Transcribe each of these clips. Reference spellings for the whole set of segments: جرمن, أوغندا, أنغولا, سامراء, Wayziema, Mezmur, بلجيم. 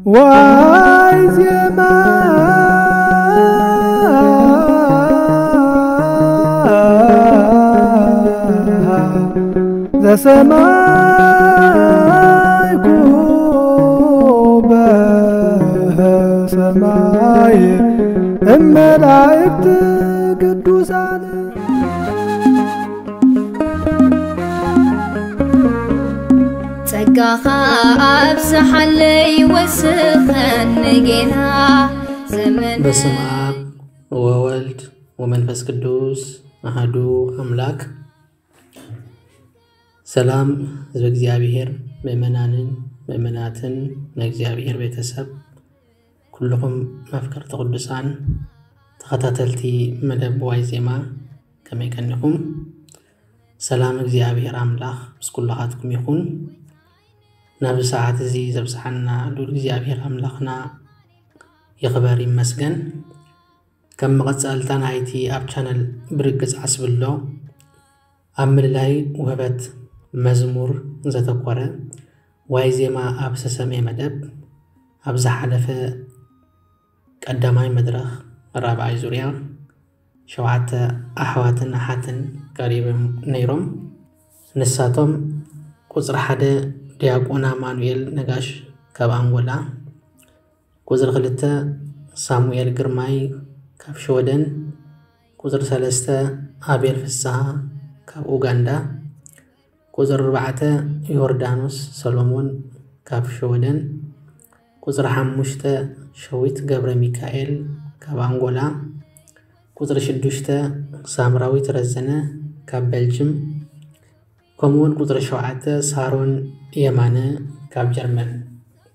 Wayziema ذا سماي كوبها سماي إما لعبت قدوس علي تقاها أبزح علي وسخا نقيها زمن بسم آب وولد ومنفس قدوس أحدو أملاك سلام زوجيابير ممنانن ممناتن نجيابير بيتسب كلهم مفكر تقدسان تخطاتلتي مدب وايزيما كما يكنكم سلام زوجيابير املاح مسكلاتكم يكون ناب ساعات زي زبسحنا دول زوجيابير املاحنا يخبر يمسكن كم قصالتان ايتي اب شانل برقص عسبلو امر لاي وهبت مزمور زتقرأ ويزيما أبس سمي مدب أبز حلفة قدماي مدرخ رابع زوريا شوعت أحوات نحاتن قريب نيرم نساتهم قزر حدا دياقونا مانويل نقاش كبان ولا قزر غلطة سامويل قرماي كفشودن قزر ثلاثة أبيل في الساعة كأوغندا كوزر ربعته يوردانوس سلمون كاب شودن كوزر حموشته شويت جبر ميكائيل كاب أنغولا كوزر شدوشته سامراوي ترزنة كاب بلجيم كمون كوزر شوعته سارون يمانة كاب جرمن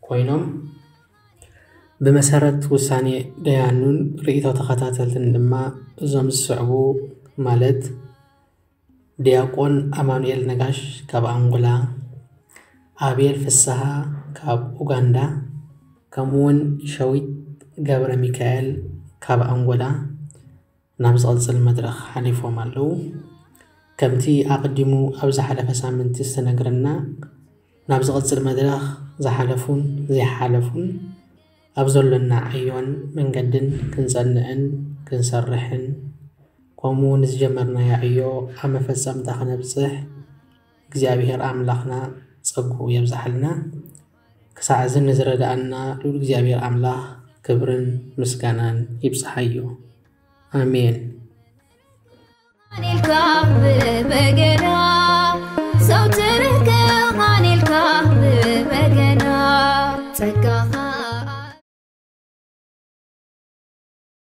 كوينوم بمسارات وساني ديانون رئيته تخطاتل لما زمز صعبو مالد دياقون أمانويل نقاش كاب أنغولا أبيل فسها كاب أوغندا كمون شويت جابر ميكائيل كاب أنغولا نابز غلصل مدرخ حليف ومالو كمتي أقدمو أبز حلفة من تستنقرنا نابز غلصل مدرخ زي حلفون أبزلنا عيون من قدن كنزلنئن كنسرحن ومونس جمرنا يا عيو أما فسام دخنا بصح جزابير أملاخنا صقو يبزحلنا كساعة زن نزرد أننا لول جزابير أملاخ كبرن مسكنان يبصحيو آمين